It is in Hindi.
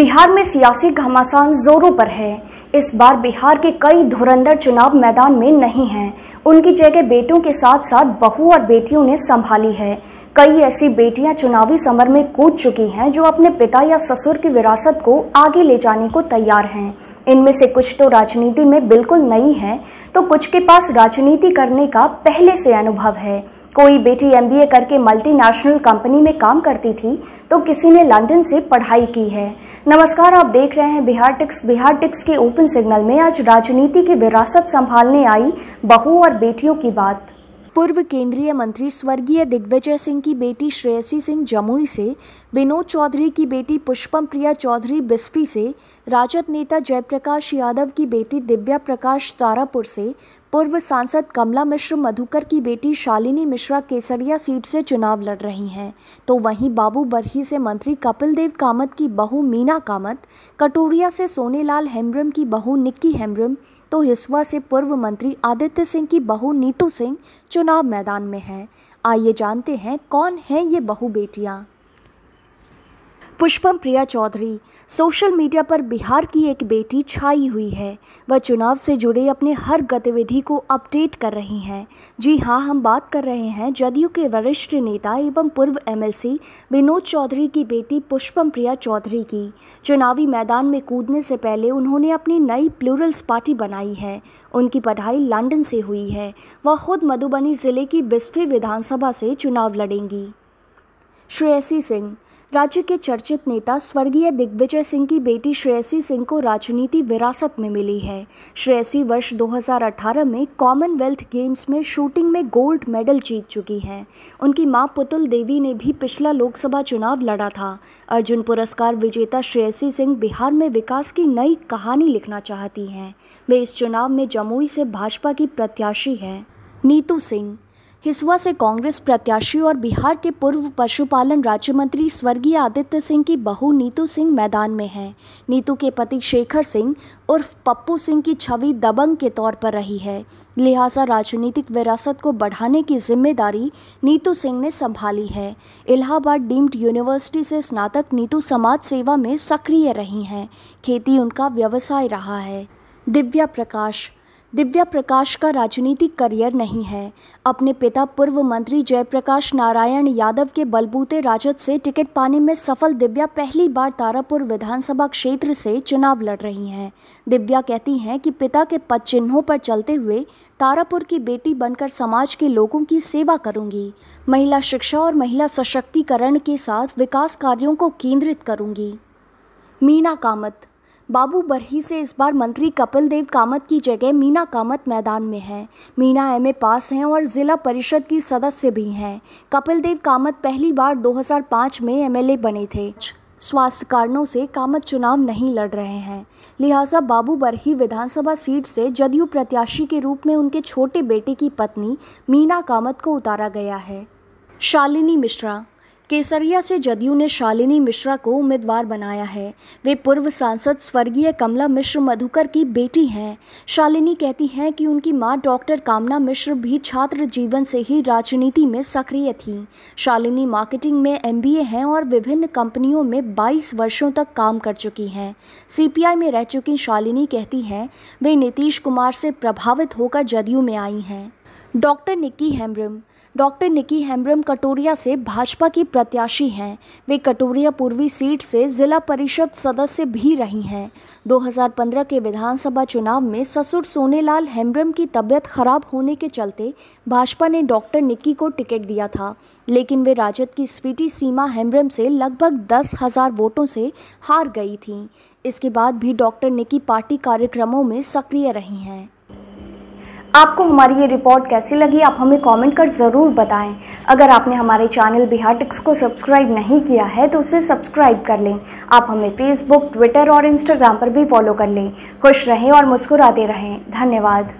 बिहार में सियासी घमासान जोरों पर है। इस बार बिहार के कई धुरंधर चुनाव मैदान में नहीं हैं। उनकी जगह बेटों के साथ साथ बहू और बेटियों ने संभाली है। कई ऐसी बेटियां चुनावी समर में कूद चुकी हैं जो अपने पिता या ससुर की विरासत को आगे ले जाने को तैयार हैं। इनमें से कुछ तो राजनीति में बिल्कुल नई हैं, तो कुछ के पास राजनीति करने का पहले से अनुभव है। कोई बेटी MBA करके मल्टीनेशनल कंपनी में काम करती थी, तो किसी ने लंदन से पढ़ाई की है। नमस्कार, आप देख रहे हैं बिहार टिक्स के ओपन सिग्नल में। आज राजनीति की विरासत संभालने आई बहू और बेटियों की बात। पूर्व केंद्रीय मंत्री स्वर्गीय दिग्विजय सिंह की बेटी श्रेयासी सिंह जमुई से, विनोद चौधरी की बेटी पुष्पम प्रिया चौधरी बिस्फी से, राजद नेता जयप्रकाश यादव की बेटी दिव्या प्रकाश तारापुर से, पूर्व सांसद कमला मिश्र मधुकर की बेटी शालिनी मिश्रा केसरिया सीट से चुनाव लड़ रही हैं, तो वहीं बाबू बरही से मंत्री कपिल देव कामत की बहू मीना कामत, कटोरिया से सोनेलाल हेम्ब्रम की बहू निक्की हेम्ब्रम, तो हिसुआ से पूर्व मंत्री आदित्य सिंह की बहू नीतू सिंह चुनाव मैदान में हैं। आइए जानते हैं कौन हैं ये बहू बेटियाँ। पुष्पम प्रिया चौधरी सोशल मीडिया पर बिहार की एक बेटी छाई हुई है। वह चुनाव से जुड़े अपने हर गतिविधि को अपडेट कर रही हैं। जी हाँ, हम बात कर रहे हैं जदयू के वरिष्ठ नेता एवं पूर्व MLC विनोद चौधरी की बेटी पुष्पम प्रिया चौधरी की। चुनावी मैदान में कूदने से पहले उन्होंने अपनी नई प्लूरल्स पार्टी बनाई है। उनकी पढ़ाई लंदन से हुई है। वह खुद मधुबनी ज़िले की बिस्फी विधानसभा से चुनाव लड़ेंगी। श्रेयासी सिंह राज्य के चर्चित नेता स्वर्गीय दिग्विजय सिंह की बेटी श्रेयासी सिंह को राजनीति विरासत में मिली है। श्रेयासी वर्ष 2018 में कॉमनवेल्थ गेम्स में शूटिंग में गोल्ड मेडल जीत चुकी हैं। उनकी मां पुतुल देवी ने भी पिछला लोकसभा चुनाव लड़ा था। अर्जुन पुरस्कार विजेता श्रेयासी सिंह बिहार में विकास की नई कहानी लिखना चाहती हैं। वे इस चुनाव में जमुई से भाजपा की प्रत्याशी हैं। नीतू सिंह हिसुआ से कांग्रेस प्रत्याशी और बिहार के पूर्व पशुपालन राज्य मंत्री स्वर्गीय आदित्य सिंह की बहू नीतू सिंह मैदान में हैं। नीतू के पति शेखर सिंह उर्फ पप्पू सिंह की छवि दबंग के तौर पर रही है, लिहाजा राजनीतिक विरासत को बढ़ाने की जिम्मेदारी नीतू सिंह ने संभाली है। इलाहाबाद डीम्ड यूनिवर्सिटी से स्नातक नीतू समाज सेवा में सक्रिय रही हैं। खेती उनका व्यवसाय रहा है। दिव्या प्रकाश का राजनीतिक करियर नहीं है। अपने पिता पूर्व मंत्री जयप्रकाश नारायण यादव के बलबूते राजद से टिकट पाने में सफल दिव्या पहली बार तारापुर विधानसभा क्षेत्र से चुनाव लड़ रही हैं। दिव्या कहती हैं कि पिता के पद चिन्हों पर चलते हुए तारापुर की बेटी बनकर समाज के लोगों की सेवा करूंगी। महिला शिक्षा और महिला सशक्तिकरण के साथ विकास कार्यों को केंद्रित करूंगी। मीना कामत बाबू बरही से इस बार मंत्री कपिल देव कामत की जगह मीना कामत मैदान में हैं। मीना MA पास हैं और ज़िला परिषद की सदस्य भी हैं। कपिल देव कामत पहली बार 2005 में MLA बने थे। स्वास्थ्य कारणों से कामत चुनाव नहीं लड़ रहे हैं, लिहाजा बाबू बरही विधानसभा सीट से जदयू प्रत्याशी के रूप में उनके छोटे बेटे की पत्नी मीना कामत को उतारा गया है। शालिनी मिश्रा केसरिया से जदयू ने शालिनी मिश्रा को उम्मीदवार बनाया है। वे पूर्व सांसद स्वर्गीय कमला मिश्र मधुकर की बेटी हैं। शालिनी कहती हैं कि उनकी मां डॉक्टर कामना मिश्र भी छात्र जीवन से ही राजनीति में सक्रिय थीं। शालिनी मार्केटिंग में MBA हैं और विभिन्न कंपनियों में 22 वर्षों तक काम कर चुकी हैं। CPI में रह चुकी शालिनी कहती हैं वे नीतीश कुमार से प्रभावित होकर जदयू में आई हैं। डॉक्टर निक्की हेम्ब्रम कटोरिया से भाजपा की प्रत्याशी हैं। वे कटोरिया पूर्वी सीट से जिला परिषद सदस्य भी रही हैं। 2015 के विधानसभा चुनाव में ससुर सोनेलाल हेम्ब्रम की तबीयत खराब होने के चलते भाजपा ने डॉक्टर निक्की को टिकट दिया था, लेकिन वे राजद की स्वीटी सीमा हेम्ब्रम से लगभग 10,000 वोटों से हार गई थीं। इसके बाद भी डॉक्टर निक्की पार्टी कार्यक्रमों में सक्रिय रही हैं। आपको हमारी ये रिपोर्ट कैसी लगी, आप हमें कमेंट कर ज़रूर बताएं। अगर आपने हमारे चैनल बिहार टिक्स को सब्सक्राइब नहीं किया है तो उसे सब्सक्राइब कर लें। आप हमें फेसबुक, ट्विटर और इंस्टाग्राम पर भी फॉलो कर लें। खुश रहें और मुस्कुराते रहें। धन्यवाद।